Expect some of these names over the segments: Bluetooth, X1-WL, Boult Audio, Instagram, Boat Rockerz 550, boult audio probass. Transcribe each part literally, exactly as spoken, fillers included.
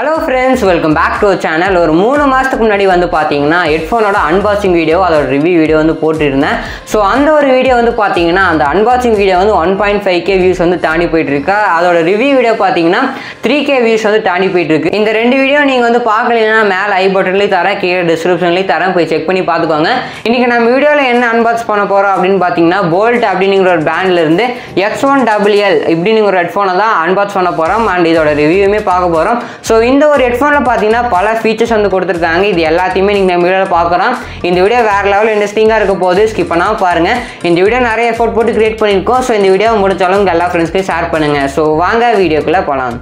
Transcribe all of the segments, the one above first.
Hello friends, welcome back to our channel. ஒரு மூணு மாசத்துக்கு முன்னாடி வந்து பாத்தீங்கன்னா ஹெட்போனோட அன்பாக்சிங் வீடியோ அதோட ரிவ்யூ வீடியோ வந்து போட்டுருந்தேன். சோ அந்த ஒரு வீடியோ வந்து பாத்தீங்கன்னா அந்த அன்பாக்சிங் வீடியோ வந்து one point five K views வந்து தாண்டி போயிட்டு இருக்கு. அதோட ரிவ்யூ வீடியோ பாத்தீங்கன்னா three K views வந்து தாண்டி போயிட்டு இருக்கு. இந்த ரெண்டு வீடியோ நீங்க வந்து பார்க்கலனா மேல் ஐ பட்டன்லயே தரேன், கீழ டிஸ்கிரிப்ஷன்லயே தரேன், போய் செக் பண்ணி பாத்துக்கோங்க. இன்னைக்கு நம்ம வீடியோல என்ன அன்பாக்ஸ் பண்ண போறோம் அப்படினு பாத்தீங்கன்னா Boult அப்படிங்கற ஒரு பிராண்ட்ல இருந்து X one L L இப்படிங்கற ஹெட்போனை தான் அன்பாக்ஸ் பண்ண போறோம் and இதோட ரிவ்யூமே பார்க்க போறோம். சோ இந்த ஒரு ஹெட்போன்ல பாத்தீங்கன்னா பல ஃபீச்சர்ஸ் வந்து கொடுத்திருக்காங்க. இது எல்லாத்தையுமே நீங்க நம்ம வீடியோல பார்க்கறோம். இந்த வீடியோ வேற லெவல் இன்ட்ரஸ்டிங்கா இருக்க போகுது. ஸ்கிப் பண்ணாம பாருங்க. இந்த வீடியோ நிறைய எஃபோர்ட் போட்டு கிரியேட் பண்ணிருக்கோம். சோ இந்த வீடியோவை முடிச்சாலும் உங்க எல்லா ஃப்ரெண்ட்ஸ்க்கு ஷேர் பண்ணுங்க. சோ வாங்க வீடியோக்குள்ள போலாம்.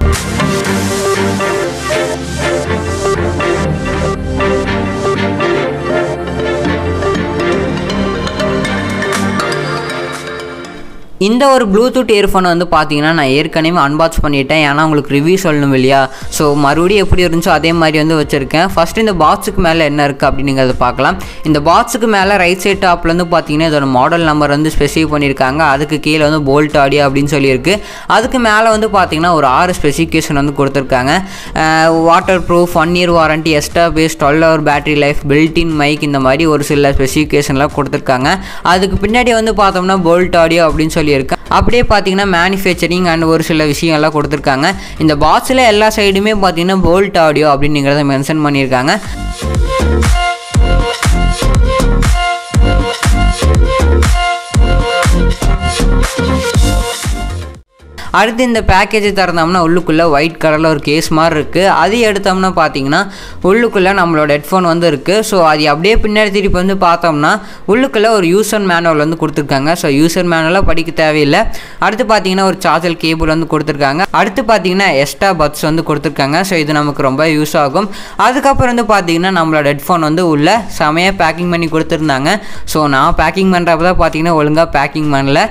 இந்த ஒரு ப்ளூடூத் இயர்ஃபோன் வந்து பார்த்தீங்கன்னா நான் ஏற்கனவே அன்பாக்ஸ் பண்ணிட்டேன். ஏன்னா உங்களுக்கு ரிவ்யூ சொல்லணும் இல்லையா. ஸோ மறுபடியும் எப்படி இருந்துச்சோ அதே மாதிரி வந்து வச்சுருக்கேன். ஃபஸ்ட்டு இந்த பாக்ஸுக்கு மேலே என்ன இருக்குது அப்படிங்கிறத பார்க்கலாம். இந்த பாக்ஸுக்கு மேலே ரைட் சைட் டாப்பில் வந்து பார்த்தீங்கன்னா இதோட மாடல் நம்பர் வந்து ஸ்பெசிஃபை பண்ணியிருக்காங்க. அதுக்கு கீழே வந்து Boult Audio அப்படின்னு சொல்லியிருக்கு. அதுக்கு மேலே வந்து பார்த்தீங்கன்னா ஒரு ஆறு ஸ்பெசிஃபிகேஷன் வந்து கொடுத்துருக்காங்க. Water proof, one year warranty, extra bass, twelve hour battery life, built-in mic, இந்த மாதிரி ஒரு சில ஸ்பெசிஃபிகேஷன்லாம் கொடுத்துருக்காங்க. அதுக்கு பின்னாடி வந்து பார்த்தோம்னா Boult Audio அப்படின்னு சொல்லி இருக்கேன். அப்படியே பார்த்தீங்கன்னா மேனுஃபேக்சரிங் அண்ட் ஒரு சில விஷயங்கள்லாம் கொடுத்துருக்காங்க. இந்த பாக்ஸில் எல்லா சைடுமே பார்த்தீங்கன்னா Boult Audio அப்படிங்கிறத மென்ஷன் பண்ணியிருக்காங்க. அடுத்து இந்த பேக்கேஜை திறந்தோம்னா உள்ளுக்குள்ளே ஒயிட் கலரில் ஒரு கேஸ் மாதிரி இருக்குது. அது எடுத்தோம்னா பார்த்தீங்கன்னா உள்ளுக்குள்ளே நம்மளோட ஹெட்ஃபோன் வந்து இருக்குது. ஸோ அது அப்படியே பின்னாடி திருப்பி வந்து பார்த்தோம்னா உள்ளுக்குள்ளே ஒரு யூசர் மேனுவல் வந்து கொடுத்துருக்காங்க. ஸோ யூசர் மேனுவலாக படிக்க தேவையில்லை. அடுத்து பார்த்தீங்கன்னா ஒரு சார்ஜர் கேபிள் வந்து கொடுத்துருக்காங்க. அடுத்து பார்த்தீங்கன்னா எக்ஸ்ட்ரா பட்ஸ் வந்து கொடுத்துருக்காங்க. ஸோ இது நமக்கு ரொம்ப யூஸ் ஆகும். அதுக்கப்புறம் வந்து பார்த்தீங்கன்னா நம்மளோட ஹெட்ஃபோன் வந்து உள்ளே செமையாக பேக்கிங் பண்ணி கொடுத்துருந்தாங்க. ஸோ நான் பேக்கிங் பண்ணுறப்ப தான் பார்த்தீங்கன்னா ஒழுங்காக பேக்கிங் பண்ணல.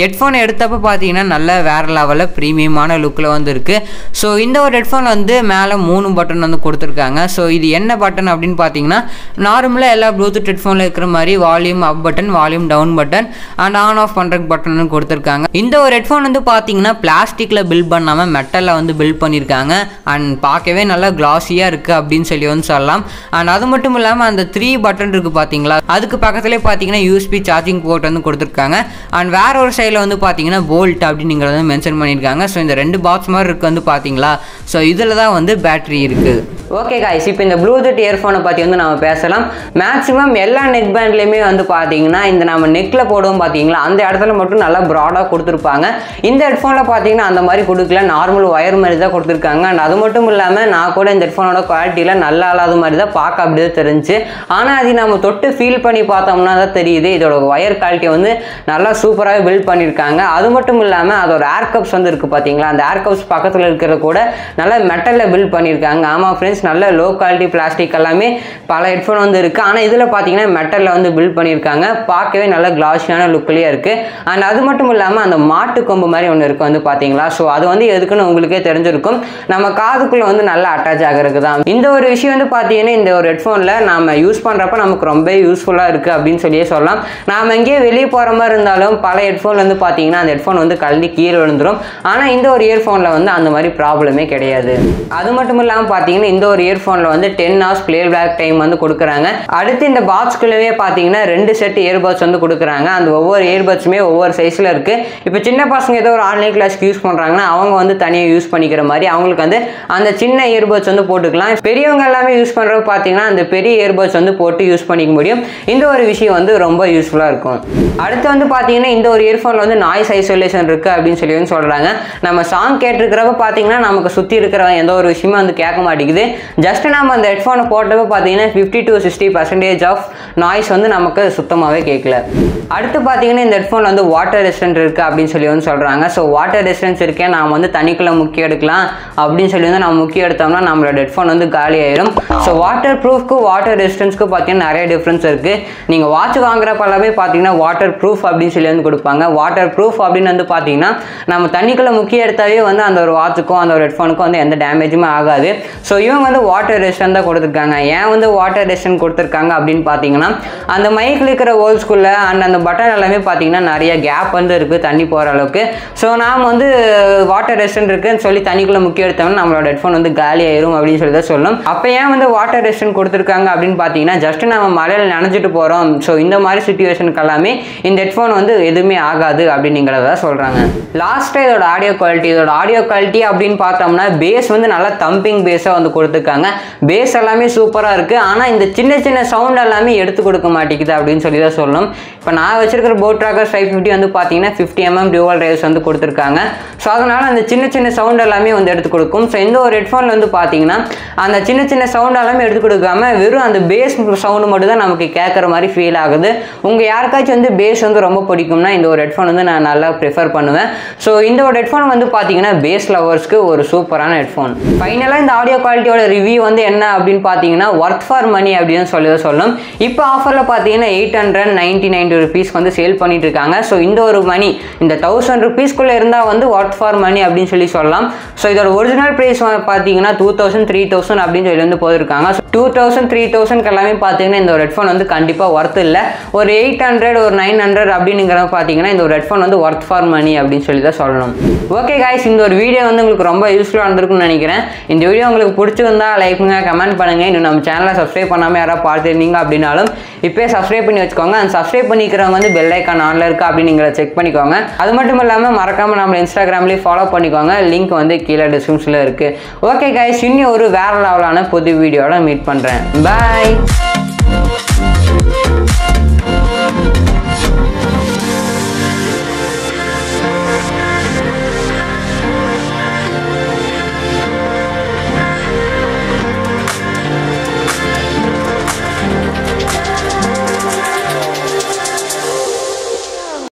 ஹெட்ஃபோன் எடுத்தப்போ பார்த்தீங்கன்னா நல்ல வேறு லெவலில் ப்ரீமியமான லுக்கில் வந்துருக்கு. ஸோ இந்த ஒரு ஹெட்ஃபோன் வந்து மேலே மூணு பட்டன் வந்து கொடுத்துருக்காங்க. ஸோ இது என்ன பட்டன் அப்படின்னு பார்த்தீங்கன்னா நார்மலாக எல்லா ப்ளூடூத் ஹெட்ஃபோனில் இருக்கிற மாதிரி volume up button, volume down button and on off பண்ணுறக்கு பட்டன் கொடுத்துருக்காங்க. இந்த ஒரு ஹெட்ஃபோன் வந்து பார்த்தீங்கன்னா பிளாஸ்டிக்கில் பில்ட் பண்ணாமல் மெட்டலில் வந்து பில்ட் பண்ணியிருக்காங்க. அண்ட் பார்க்கவே நல்லா கிளாஸியாக இருக்குது அப்படின்னு சொல்லி வந்து சொல்லலாம். அண்ட் அது மட்டும் இல்லாமல் அந்த த்ரீ பட்டன் இருக்குது பார்த்தீங்களா, அதுக்கு பக்கத்துலேயே பார்த்தீங்கன்னா யூஎஸ்பி சார்ஜிங் போர்ட் வந்து கொடுத்துருக்காங்க. அண்ட் வேற ஒரு சைடில் வந்து பார்த்தீங்கன்னா Boult அப்படிங்கிறத வந்து மென்ஷன் பண்ணியிருக்காங்க. ஸோ இந்த ரெண்டு பாக்ஸ் மாதிரி இருக்குது வந்து பார்த்தீங்களா. ஸோ இதில் தான் வந்து பேட்டரி இருக்குது. ஓகே காய்ஸ், இப்போ இந்த ப்ளூடூத் இயர்ஃபோனை பற்றி வந்து நம்ம பேசலாம். மேக்ஸிமம் எல்லா நெக் பேண்ட்லேயுமே வந்து பார்த்தீங்கன்னா இந்த நம்ம நெக்கில் போடுவோம் பார்த்தீங்களா, அந்த இடத்துல மட்டும் நல்லா ப்ராடாக கொடுத்துருப்பாங்க. இந்த ஹெட்ஃபோனில் பார்த்தீங்கன்னா அந்த மாதிரி கொடுக்கல, நார்மல் ஒயர் மாதிரி தான் கொடுத்துருக்காங்க. அண்ட் அது மட்டும் இல்லாமல் நான் கூட இந்த ஹெட்ஃபோனோட குவாலிட்டியில் நல்லா இல்லாத மாதிரி தான் பார்க்க அப்படியே தெரிஞ்சு. ஆனால் அது நம்ம தொட்டு ஃபீல் பண்ணி பார்த்தோம்னா தான் தெரியுது இதோட ஒயர் குவாலிட்டி வந்து நல்லா சூப்பராகவே பில்ட் பண்ணியிருக்காங்க. அது மட்டும் இல்லாமல் அதோட ஏர் கப்ஸ் வந்து இருக்குது பார்த்தீங்களா, அந்த ஏர் கப்ஸ் பக்கத்தில் இருக்கிற கூட நல்லா மெட்டலில் பில்ட் பண்ணியிருக்காங்க. ஆமாம் ஃப்ரெண்ட்ஸ், நல்ல லோ குவாலிட்டி பிளாஸ்டிக் எல்லாமே பல ஹெட்ஃபோன் வந்து இருக்குது. ஆனால் இதில் பார்த்தீங்கன்னா மெட்டலில் வந்து பில்ட் பண்ணியிருக்காங்க. பார்க்கவே நல்ல கிளாஸியான லுக்லேயே இருக்குது. அண்ட் அது மட்டும் இல்லாமல் அந்த மாட்டு கொம்பு மாதிரி ஒன்று இருக்குது வந்து பார்த்தீங்களா. ஸோ அது வந்து எதுக்குன்னு உங்களுக்கே தெரிஞ்சிருக்கும். நம்ம காதுக்குள்ளே வந்து நல்லா அட்டாச் ஆகிறதுக்கு தான் இந்த ஒரு விஷயம் வந்து பார்த்தீங்கன்னா இந்த ஒரு ஹெட்ஃபோனில் நம்ம யூஸ் பண்ணுறப்ப நமக்கு ரொம்ப யூஸ்ஃபுல்லாக இருக்குது அப்படின்னு சொல்லியே சொல்லலாம். நாம் எங்கேயே வெளியே போகிற மாதிரி இருந்தாலும் பல ஹெட்ஃபோன் வந்து பார்த்தீங்கன்னா அந்த ஹெட்ஃபோன் வந்து கழட்டி கீழே விழுந்துடும். ஆனால் இந்த ஒரு இயர்ஃபோனில் வந்து அந்த மாதிரி ப்ராப்ளமே கிடையாது. அது மட்டும் இல்லாமல் பார்த்தீங்கன்னா இந்த ஒரு இயர்ஃபோன்ல வந்து ten hours playback time வந்து கொடுக்குறாங்க. அடுத்து இந்த பாக்ஸ்க்குள்ளவே பார்த்தீங்கன்னா ரெண்டு செட் இயர்பட்ஸ் வந்து கொடுக்குறாங்க. அந்த ஒவ்வொரு இயர்பட்ஸுமே ஒவ்வொரு சைஸில் இருக்குது. இப்போ சின்ன பசங்க ஏதோ ஒரு ஆன்லைன் கிளாஸ்க்கு யூஸ் பண்ணுறாங்கன்னா அவங்க வந்து தனியாக யூஸ் பண்ணிக்கிற மாதிரி அவங்களுக்கு வந்து அந்த சின்ன இயர்பட்ஸ் வந்து போட்டுக்கலாம். பெரியவங்க எல்லாமே யூஸ் பண்ணுறப்ப பார்த்தீங்கன்னா அந்த பெரிய இயர்பட்ஸ் வந்து போட்டு யூஸ் பண்ணிக்க முடியும். இந்த ஒரு விஷயம் வந்து ரொம்ப யூஸ்ஃபுல்லாக இருக்கும். அடுத்து வந்து பார்த்தீங்கன்னா இந்த ஒரு இயர்ஃபோனில் வந்து நாய்ஸ் ஐசோலேஷன் இருக்குது அப்படின்னு சொல்லி வந்து சொல்கிறாங்க. நம்ம சாங் கேட்டிருக்கிறப்ப பார்த்தீங்கன்னா நமக்கு சுற்றி இருக்கிற எந்த ஒரு விஷயமும் வந்து கேட்க மாட்டேங்குது. ஜஸ்ட் நம்ம அந்த ஹெட்ஃபோனை போட்டப்போ பார்த்தீங்கன்னா fifty to sixty percentage of noise வந்து நமக்கு சுத்தமாகவே கேட்கல. அடுத்து பார்த்தீங்கன்னா இந்த ஹெட்ஃபோன் வந்து வாட்டர் ரெசிஸ்டன்ட் இருக்குது அப்படின்னு சொல்லி வந்து சொல்கிறாங்க. ஸோ வாட்டர் ரெசிஸ்டன்ஸ் இருக்கேன் நாம் வந்து தண்ணிக்குள்ளே முக்கியம் எடுக்கலாம் அப்படின்னு சொல்லி வந்து நம்ம முக்கியம் எடுத்தோம்னா நம்மளோட ஹெட்ஃபோன் வந்து காலி ஆயிடும். ஸோ வாட்டர் ப்ரூஃப்க்கு வாட்டர் ரெசிஸ்டன்ஸ்க்கு பார்த்தீங்கன்னா நிறைய டிஃப்ரென்ஸ் இருக்குது. நீங்கள் வாட்ச் வாங்குறப்ப எல்லாமே பார்த்தீங்கன்னா வாட்டர் ப்ரூஃப் அப்படின்னு சொல்லி வந்து கொடுப்பாங்க. waterproof அப்படினு வந்து பாத்தீங்கன்னா நம்ம தண்ணிக்குள்ள முக்கிய எடுத்தாவே வந்து அந்த ஒரு வாட்சுக்கும் அந்த ஒரு ஹெட்போனுக்கும் வந்து எந்த டேமேஜுமே ஆகாது. சோ இவங்க வந்து வாட்டர் ரெசிஸ்டன்ட் தான் கொடுத்திருக்காங்க. ஏன் வந்து வாட்டர் ரெசிஸ்டன்ட் கொடுத்திருக்காங்க அப்படினு பாத்தீங்கன்னா அந்த மைக்ல இருக்கிற ஹோல்ஸ் குள்ள அண்ட் அந்த பட்டன் எல்லாமே பாத்தீங்கன்னா நிறைய கேப் வந்து இருக்கு தண்ணி போற அளவுக்கு. சோ நாம வந்து வாட்டர் ரெசிஸ்டன்ட் இருக்குன்னு சொல்லி தண்ணிக்குள்ள முக்கிய எடுத்தோம்னா நம்மளோட ஹெட்போன் வந்து காலி ஆயிரும் அப்படினு சொல்லி தான் சொல்லணும். அப்ப ஏன் வந்து வாட்டர் ரெசிஸ்டன்ட் கொடுத்திருக்காங்க அப்படினு பாத்தீங்கன்னா ஜஸ்ட் நம்ம மழையில நனைஞ்சிட்டு போறோம். சோ இந்த மாதிரி சிச்சுவேஷனுக்கு எல்லாமே இந்த ஹெட்போன் வந்து எதுவுமே ஆகாது அப்படிங்கிறத சொல்றாங்க. லாஸ்ட் இதோட ஆடியோ குவாலிட்டி இதோட ஆடியோ குவாலிட்டி அப்படின்னு பார்த்தோம்னா பேஸ் வந்து நல்லா தம்பிங் பேஸாக வந்து கொடுத்துருக்காங்க. பேஸ் எல்லாமே சூப்பராக இருக்குது. ஆனால் இந்த சின்ன சின்ன சவுண்ட் எல்லாமே எடுத்து கொடுக்க மாட்டேங்குது அப்படின்னு சொல்லி தான் சொல்லணும். இப்போ நான் வச்சிருக்கிற போட் ராக்கர்ஸ் ஃபைவ் ஃபிஃப்டி வந்து பார்த்தீங்கன்னா ஃபிஃப்டி எம்எம் டியூவல் ரேஸ் வந்து கொடுத்துருக்காங்க. ஸோ அதனால் அந்த சின்ன சின்ன சவுண்ட் எல்லாமே வந்து எடுத்து கொடுக்கும். ஸோ இந்த ஒரு ஹெட்ஃபோனில் வந்து பார்த்தீங்கன்னா அந்த சின்ன சின்ன சவுண்ட் எல்லாமே எடுத்து கொடுக்காம வெறும் அந்த பேஸ் சவுண்டு மட்டும் தான் நமக்கு கேட்குற மாதிரி ஃபீல் ஆகுது. உங்கள் யாருக்காச்சும் வந்து பேஸ் வந்து ரொம்ப பிடிக்கும்னா இந்த ஒரு ஹெட்ஃபோன் வந்து நான் நல்லா ப்ரிஃபர் பண்ணுவேன். ஸோ இந்த ஒரு ஹெட்ஃபோன் வந்து பார்த்தீங்கன்னா பேஸ் லவர்ஸ்க்கு ஒரு சூப்பரான ஹெட்ஃபோன். ஃபைனலாக இந்த ஆடியோ குவாலிட்டியோட ரிவ்யூ வந்து என்ன அப்படின்னு பார்த்தீங்கன்னா ஒர்த் ஃபார் மணி அப்படின்னு சொல்லி தான் சொல்லணும். இப்போ ஆஃபரில் பார்த்தீங்கன்னா எயிட் ஹண்ட்ரட் நைன்ட்டி நைன் ருபீஸ்க்கு வந்து சேல் பண்ணிட்டு இருக்காங்க. ஸோ இந்த ஒரு மணி இந்த தௌசண்ட் ருபீஸ்க்குள்ளே இருந்தால் வந்து ஒர்த் ஃபார் மணி அப்படின்னு சொல்லி சொல்லலாம். ஸோ இதோட ஒரிஜினல் ப்ரைஸ் பார்த்தீங்கன்னா டூ தௌசண்ட் த்ரீ தௌசண்ட் அப்படின்னு சொல்லி வந்து போயிருக்காங்க. ஸோ டூ தௌசண்ட் த்ரீ தௌசண்ட்க்கு எல்லாமே பார்த்தீங்கன்னா இந்த ஒரு ஹெட்ஃபோன் வந்து கண்டிப்பாக ஒர்த் இல்லை. ஒரு எயிட் ஹண்ட்ரட் ஒரு நைன் ஹண்ட்ரட் அப்படிங்கிறத பார்த்தீங்கன்னா இந்த ஒரு ஹெட்ஃபோன் வந்து ஒர்த் ஃபார் மணி அப்படின்னு சொல்லி தான் சொல்லணும். ஓகே காய்ஸ், இந்த ஒரு வீடியோ வந்து உங்களுக்கு ரொம்ப யூஸ்ஃபுல்லாக இருந்திருக்குன்னு நினைக்கிறேன். இந்த வீடியோ உங்களுக்கு பிடிச்சிருந்தா லைக் பண்ணுங்கள், கமெண்ட் பண்ணுங்கள். இன்னும் நம்ம சேனலை சப்ஸ்கிரைப் பண்ணாமல் யாராவது பார்த்துருந்தீங்க அப்படின்னாலும் இப்போயே சப்ஸ்கிரைப் பண்ணி வச்சுக்கோங்க. அந்த சப்ஸ்கிரைப் பண்ணிக்கிறவங்க வந்து பெல் ஐக்கான் ஆனில் இருக்கா அப்படின்னு நீங்கள செக் பண்ணிக்கோங்க. அது மட்டும் இல்லாமல் மறக்காமல் நம்ம இன்ஸ்டாகிராம்லேயே ஃபாலோ பண்ணிக்கோங்க. லிங்க் வந்து கீழே டிஸ்கிரிப்ஷனில் இருக்குது. ஓகே காய்ஸ், இன்னும் ஒரு வேற லெவலான புது வீடியோவில் மீட் பண்ணுறேன். பாய்.